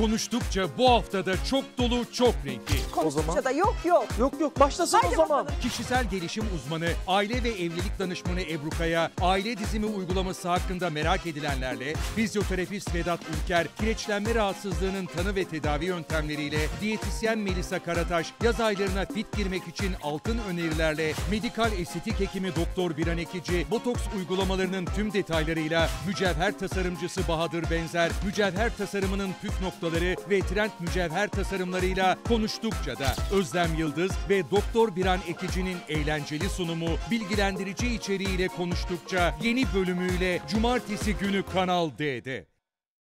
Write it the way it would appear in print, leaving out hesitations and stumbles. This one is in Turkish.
Konuştukça bu haftada çok dolu, çok renkli. Konuştukça da yok. Yok, başlasın. Haydi o zaman. Bakalım. Kişisel gelişim uzmanı, aile ve evlilik danışmanı Ebru Kaya, Aile Dizimi uygulaması hakkında merak edilenlerle, fizyoterapist Vedat Ülker, kireçlenme rahatsızlığının tanı ve tedavi yöntemleriyle, diyetisyen Melisa Karataş, yaz aylarına fit girmek için altın önerilerle, medikal estetik hekimi Dr. Biran Ekici, botoks uygulamalarının tüm detaylarıyla, mücevher tasarımcısı Bahadır Benzer, mücevher tasarımının püf noktaları ve trend mücevher tasarımlarıyla konuştukça da Özlem Yıldız ve Dr. Biran Ekici'nin eğlenceli sunumu, bilgilendirici içeriğiyle konuştukça yeni bölümüyle cumartesi günü Kanal D'de.